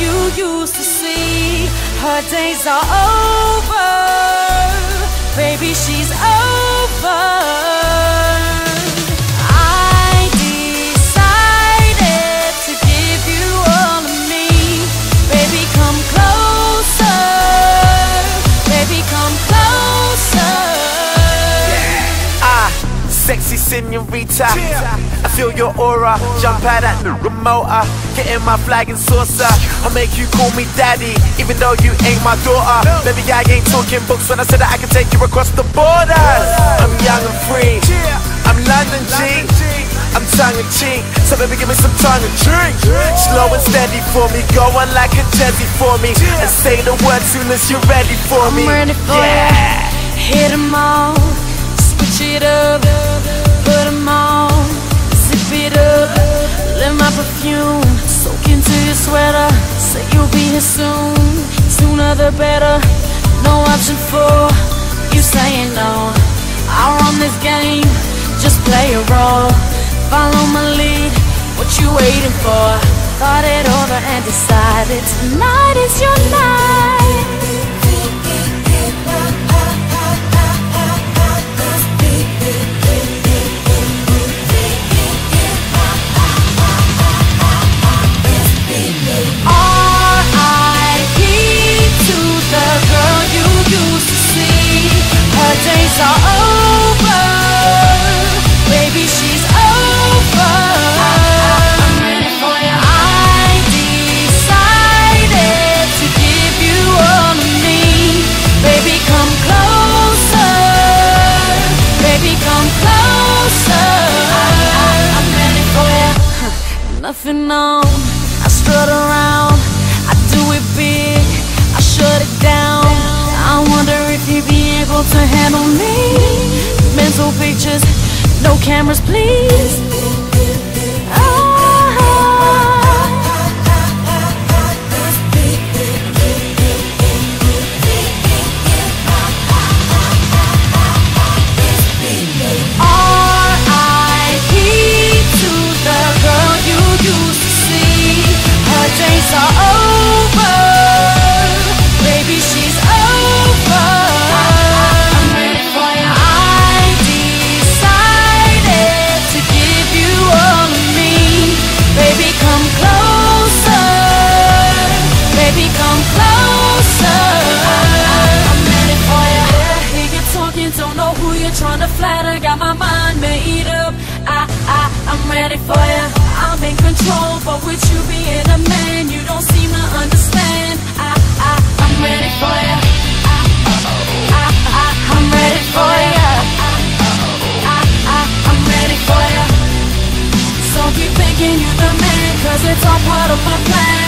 you used to see. Her days are over, baby, she's over. Sexy senorita, I feel your aura. Jump out at the remote, getting my flag and saucer. I'll make you call me daddy, even though you ain't my daughter. Baby, I ain't talking books when I said that I can take you across the borders. I'm young and free, I'm London G, I'm tongue and cheek, so baby give me some tongue and drink. Slow and steady for me, go on like a Jesse for me, and say the word soon as you're ready for me. I'm ready for it, hit 'em all, switch it up. Put 'em on, zip it up, let my perfume soak into your sweater. Say you'll be here soon, sooner the better. No option for you saying no. I run this game, just play a role. Follow my lead, what you waiting for? Thought it over and decided tonight is your night. Days are over, baby, she's over. I'm ready for you. I decided to give you all of me. Baby, come closer. Baby, come closer. I'm ready for you. Nothing on, I strut around, I do it big, I shut it down. I wonder if you'd be able to handle me. Mental pictures, no cameras, please. R.I.P. to the girl you used to see. Her days are over. Baby, she's over. I'm ready for you. I decided to give you all of me. Baby, come closer. Baby, come closer. I'm ready for you. I hear you talking, don't know who you're trying to flatter. Got my mind made up. I'm ready for you. I'm in control, but with you being a man, you don't seem to understand. I'm ready for ya. I'm ready for ya. I'm ready for ya. So keep thinking you're the man, 'cause it's all part of my plan.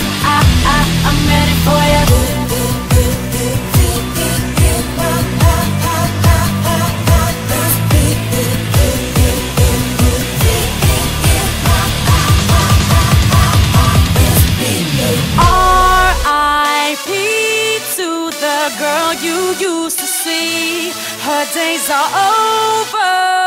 I'm ready for ya. Girl you used to see, her days are over.